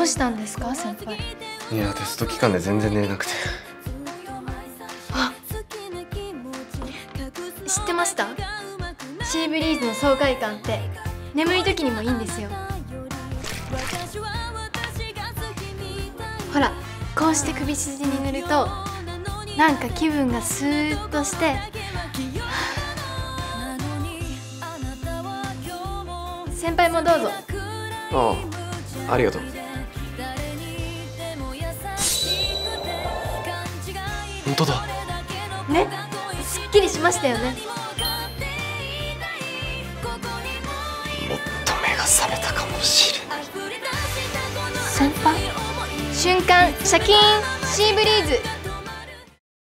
どうしたんですか先輩。いやテスト期間で全然寝れなくて。あ、知ってました？シーブリーズの爽快感って眠い時にもいいんですよ。ほらこうして首筋に塗るとなんか気分がスーッとして、先輩もどうぞ。ああ、ありがとう。本当だね、すっきりしましたよね。もっと目が覚めたかもしれない。先輩瞬間シャキーンシーブリーズ。